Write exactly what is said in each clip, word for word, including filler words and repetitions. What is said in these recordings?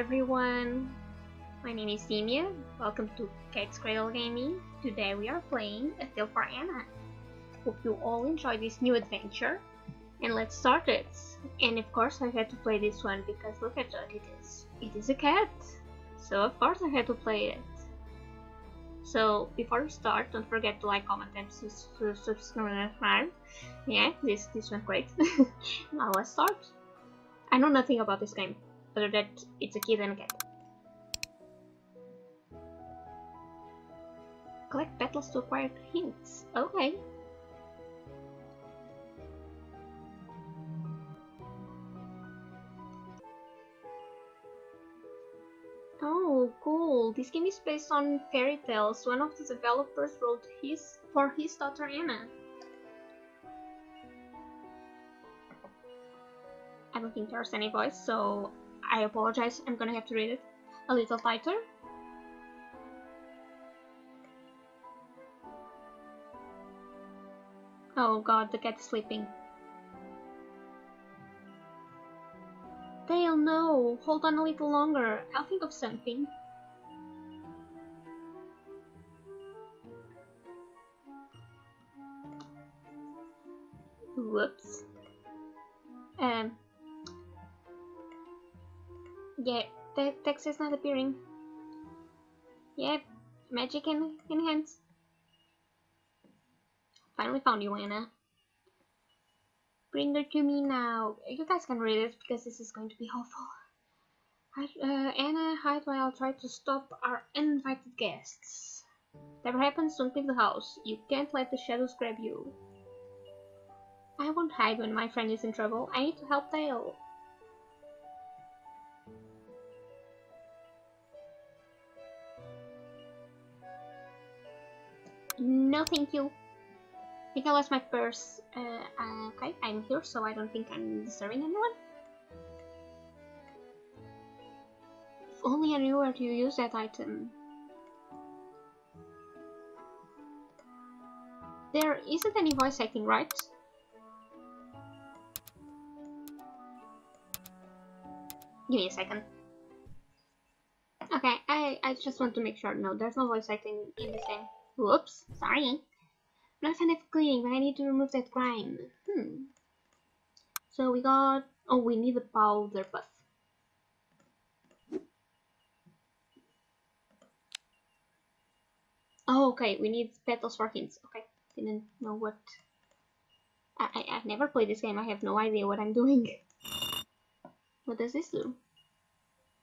everyone, my name is Simia, welcome to Cat's Cradle Gaming. Today we are playing A Tale for Anna. Hope you all enjoy this new adventure, and let's start it. And of course I had to play this one because look at what it is. It is a cat, so of course I had to play it. So before we start, don't forget to like, comment and subscribe. Yeah, this, this went great. Now let's start. I know nothing about this game, other than it's a kid and a cat. Collect petals to acquire hints. Okay. Oh, cool. This game is based on fairy tales. One of the developers wrote his for his daughter Anna. I don't think there's any voice, so I apologize, I'm gonna have to read it a little tighter. Oh god, the cat is sleeping. Tail, no! Hold on a little longer, I'll think of something. Whoops. Um... Yeah, the text is not appearing. Yeah, magic and enhance. Finally found you, Anna. Bring her to me now. You guys can read it because this is going to be awful. I, uh, Anna, hide while I'll try to stop our uninvited guests. Whatever happens, don't leave the house. You can't let the shadows grab you. I won't hide when my friend is in trouble. I need to help Tail. No, thank you. I think I lost my purse. Uh, uh, okay, I'm here, so I don't think I'm disturbing anyone. If only I knew where to use that item. There isn't any voice acting, right? Give me a second. Okay, I, I just want to make sure. No, there's no voice acting in this game. Whoops, sorry. I'm not a fan of cleaning, but I need to remove that grime. Hmm. So we got... Oh, we need a powder puff. Oh, okay, we need petals for hints. Okay, didn't know what... I, I, I've never played this game, I have no idea what I'm doing. What does this do?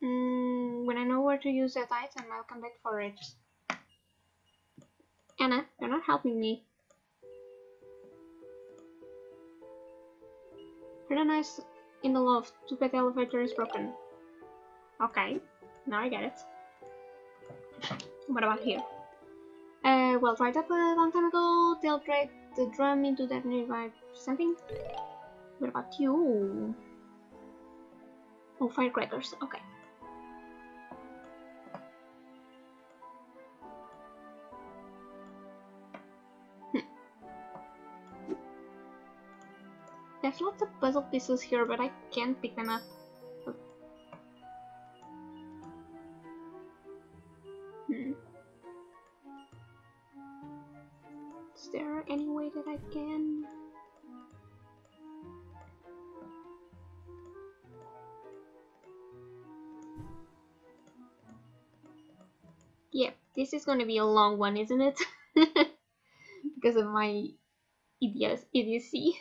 Mm, when I know where to use that item, I'll come back for it. Anna, you're not helping me. Heard a noise in the loft. Too bad the elevator is broken. Okay, now I get it. What about here? Uh, well, dried up a long time ago. They'll drag the drum into that nearby something. What about you? Oh, firecrackers. Okay. There's lots of puzzle pieces here, but I can't pick them up. Hmm. Is there any way that I can? Yep, this is gonna be a long one, isn't it? Because of my idiocy.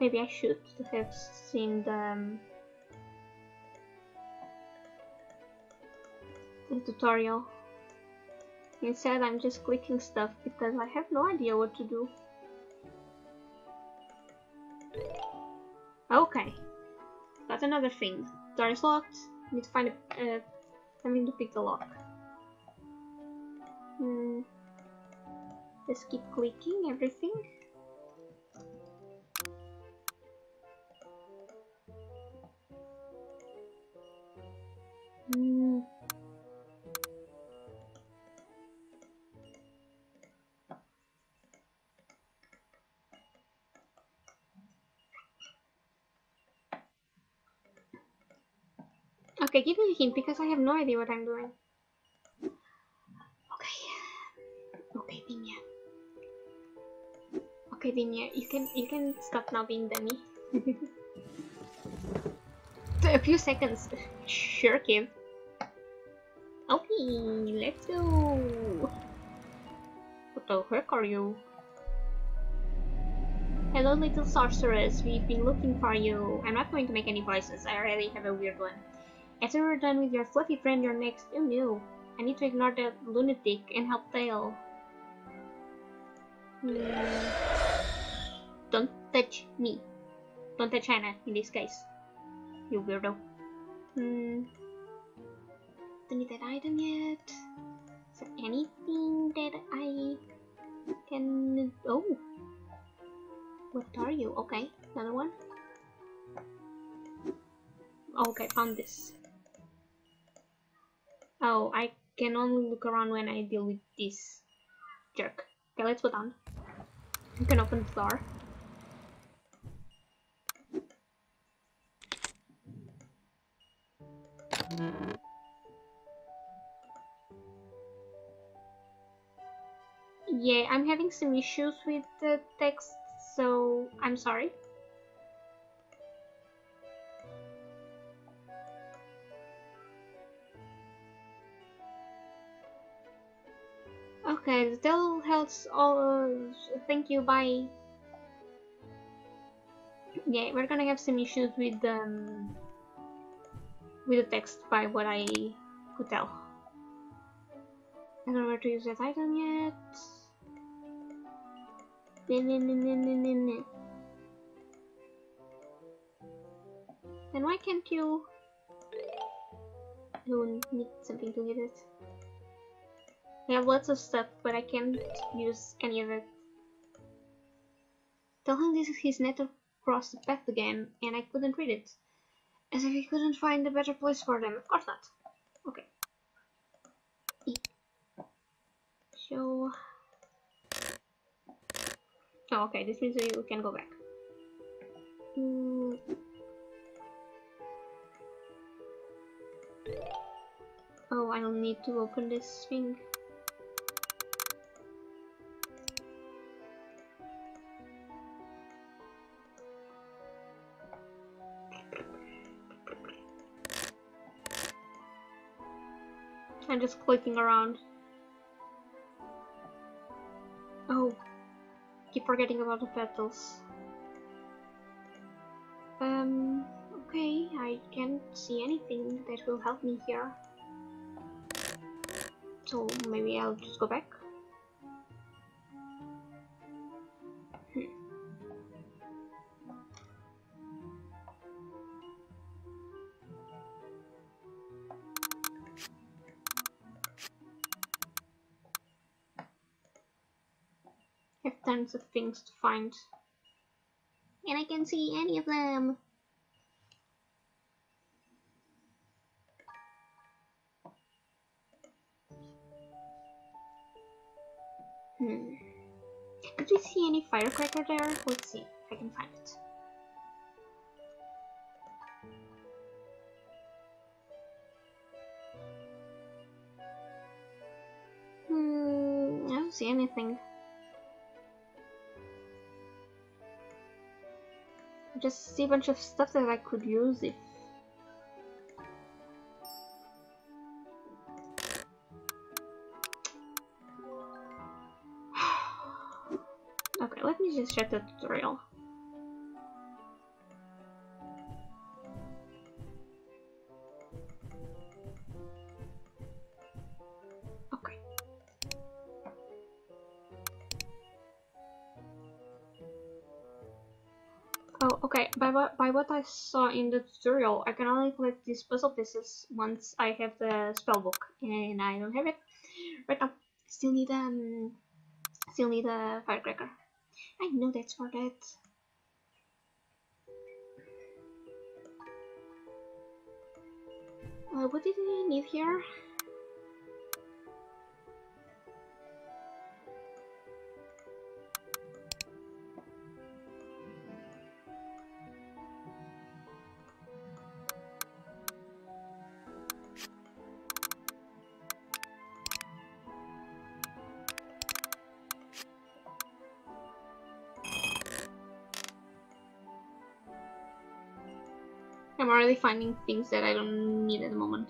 Maybe I should have seen the, um, the tutorial. Instead I'm just clicking stuff because I have no idea what to do. Okay, that's another thing. Door is locked, need to find a, uh, something to pick the lock. Mm. Just keep clicking everything. Okay, give me a hint because I have no idea what I'm doing. Okay. Okay, Vinya. Okay, Vinya, you can you can stop now being dummy. A few seconds. Sure, kid. Okay, let's go. What the heck are you? Hello, little sorceress. We've been looking for you. I'm not going to make any voices. I already have a weird one. After we're done with your fluffy friend, you're next. Oh no. I need to ignore that lunatic and help Tail. Mm. Don't touch me. Don't touch Anna in this case. You weirdo. Hmm. Don't need that item yet. Is there anything that I can... Oh! What are you? Okay, another one. Okay, found this. Oh, I can only look around when I deal with this jerk. Okay, let's go down. You can open the door. Yeah, I'm having some issues with the text, so I'm sorry. Okay, the tell helps all. Thank you, bye. Yeah, we're gonna have some issues with the um, with the text by what I could tell. I don't know where to use that item yet. Then why can't you? You need something to get it. I have lots of stuff, but I can't use any of it. Tell him this is his letter across the path again, and I couldn't read it. As if he couldn't find a better place for them. Of course not. Okay. E. So... Oh, okay, this means we can go back. Mm. Oh, I don't need to open this thing. I'm just clicking around. Oh. Keep forgetting about the petals. Um, okay, I can't see anything that will help me here. So maybe I'll just go back. Hmm. Tons of things to find, and I can see any of them. Hmm. Could we see any firecracker there? Let's see if I can find it. Hmm. I don't see anything. Just see a bunch of stuff that I could use if... Okay, let me just check the tutorial. By what, by what I saw in the tutorial, I can only collect these puzzle pieces once I have the spell book, and I don't have it right now. Still need um, still need a firecracker. I know that's for that. Uh, what did I need here? I'm already finding things that I don't need at the moment.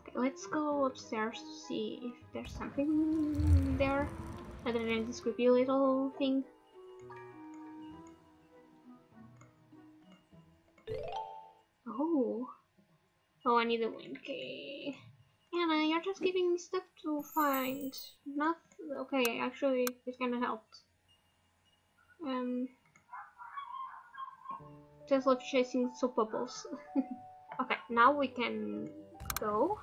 Okay, let's go upstairs to see if there's something there other than this creepy little thing. Oh, oh, I need a wind. Okay, Anna, you're just giving me stuff to find. Not okay. Actually, it kind of helped. Um, just love chasing soap bubbles. Okay, now we can go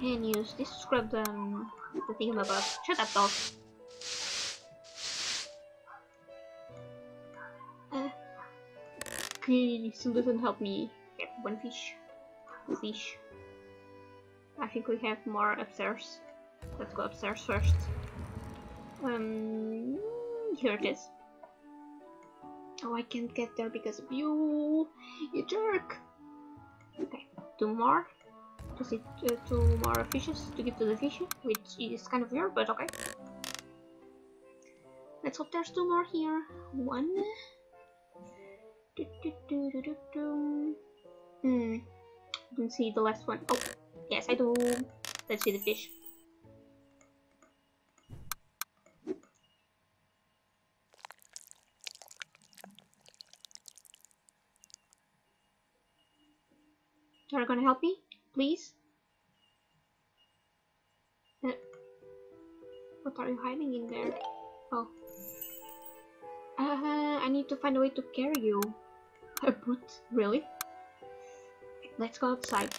and use this to scrub them. The thing about shut up, dog. He still doesn't help me get one fish. Fish. I think we have more upstairs. Let's go upstairs first. Um, here it is. Oh, I can't get there because of you, you jerk. Okay, two more. Just eat uh, two more fishes to give to the fish, which is kind of weird, but okay. Let's hope there's two more here. One. Do, do, do, do, do, do. Hmm, I didn't see the last one. Oh, yes, I do. Let's see the fish. You're gonna help me, please? Uh, what are you hiding in there? Oh. Uh, I need to find a way to carry you. A boot? Really? Let's go outside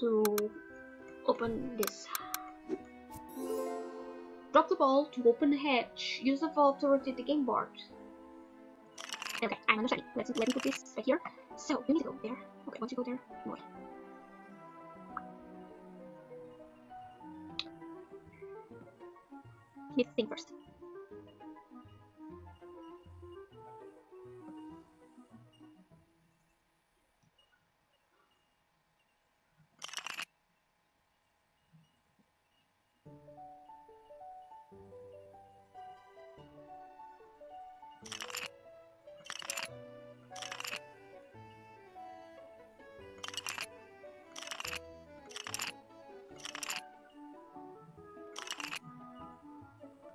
to open this. Drop the ball to open the hatch. Use the vault to rotate the game board. Okay, I'm understanding. Let's let me put this right here. So you need to go there. Okay, once you go there, more. You need to think first.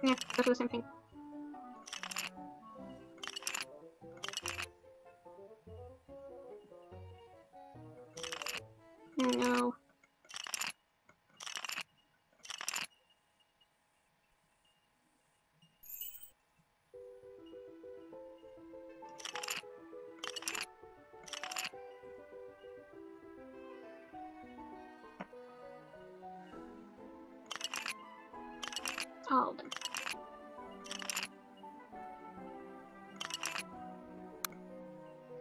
Yeah, that's the same thing. No. All of them.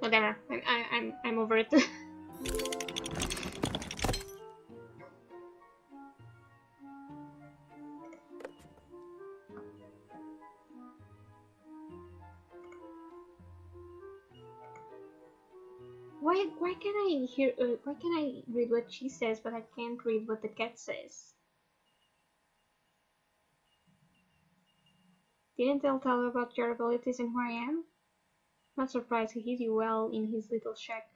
Whatever, I, I, I'm I'm over it. Why why can I hear? Uh, why can I read what she says, but I can't read what the cat says? Didn't tell Tail about your abilities and who I am? Not surprised, he hid you well in his little shack.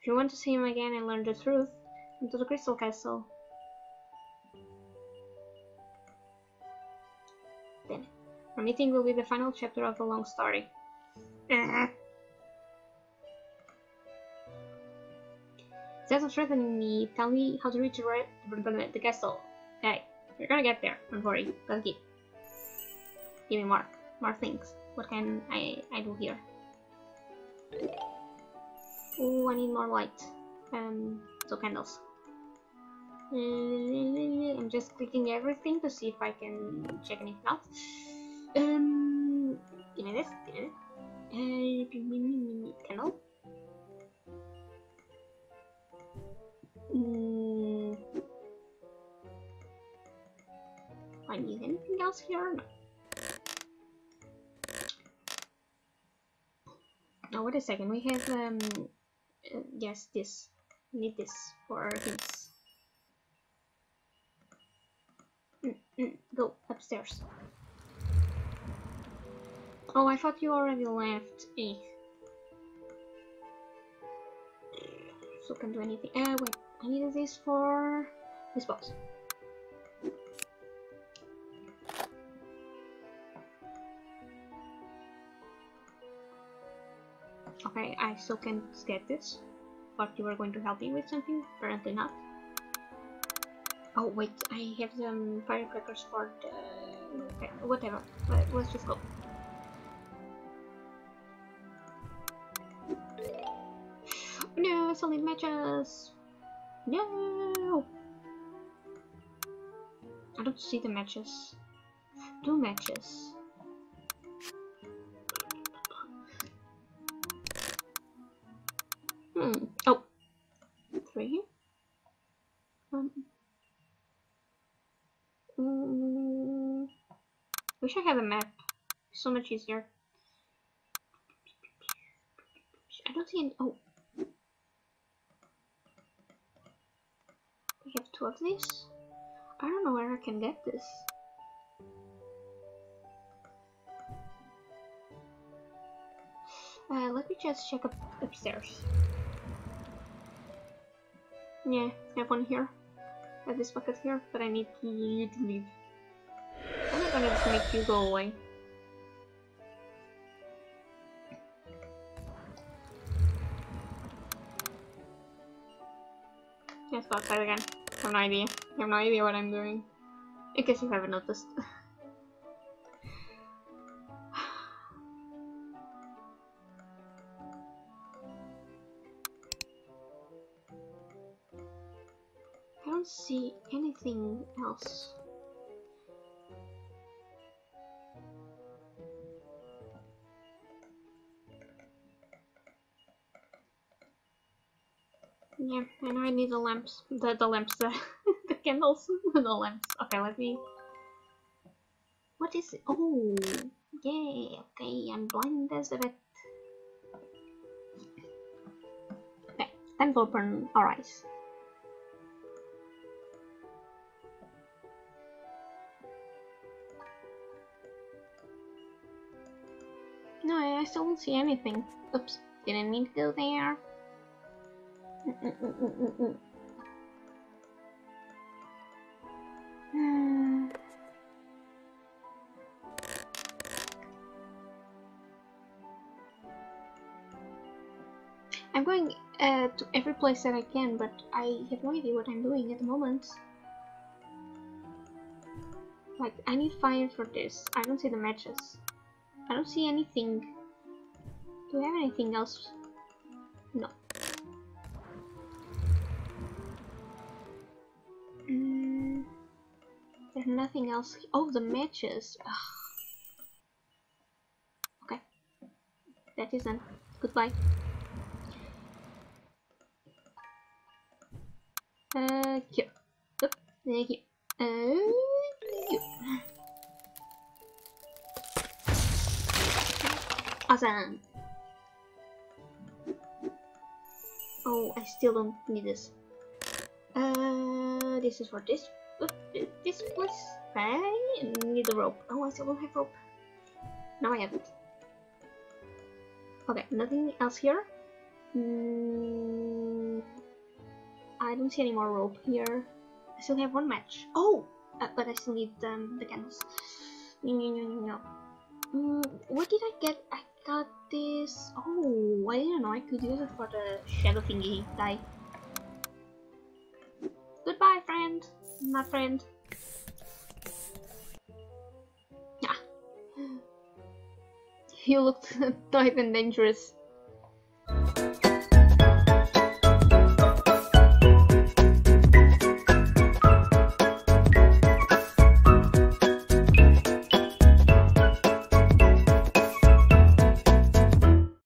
If you want to see him again and learn the truth, come to the Crystal Castle. Then, our meeting will be the final chapter of a long story. That's what's threatening me. Tell me how to reach the castle. Hey, you're gonna get there. Don't worry. Don't keep. Give me more. More things. What can I, I do here? Oh, I need more light. Um, so candles. Uh, I'm just clicking everything to see if I can check anything out. Um, give me this. Give me this. Uh, candle. Mm. I need anything else here? No. Oh, wait a second, we have, um, uh, yes, this. We need this for things. Mm, go upstairs. Oh, I thought you already left. Eh. So can't do anything. Ah, uh, wait. I needed this for this box. Okay, I still can't get this. But you were going to help me with something? Apparently not. Oh wait, I have some firecrackers for the... whatever. Let's just go. No, I still need matches! No! I don't see the matches. Two matches. Hmm. Oh. Three. Um. Mm. Wish I had a map. So much easier. I don't see any. Oh. We have two of these. I don't know where I can get this. Uh, let me just check up upstairs. Yeah, I have one here. I have this bucket here, but I need you to leave. I'm not gonna just make you go away. Let's go outside again. I have no idea. I have no idea what I'm doing. I guess you haven't noticed. See anything else? Yeah, I know I need the lamps, the the lamps, the, the candles, the lamps. Okay, let me. What is it? Oh, yay! Okay, I'm blind as a bat. Okay, time to open our eyes. No, I still don't see anything. Oops, didn't mean to go there. Mm-mm-mm-mm-mm-mm. Mm. I'm going uh, to every place that I can, but I have no idea what I'm doing at the moment. Like, I need fire for this. I don't see the matches. I don't see anything. Do we have anything else? No. Mm, there's nothing else. Oh, the matches. Ugh. Okay. That is done. Goodbye. Uh, here. Oop, there you go. Uh, here. Awesome. Oh, I still don't need this. Uh, this is for this. Uh, this place. I need the rope. Oh, I still don't have rope. Now I have it. Okay, nothing else here. Mm, I don't see any more rope here. I still have one match. Oh, uh, but I still need um, the candles. No, no, no, no. Mm, what did I get? I got this. Oh, I didn't know I could use it for the shadow thingy die. Goodbye, friend. My friend. Ah. You looked tight and dangerous.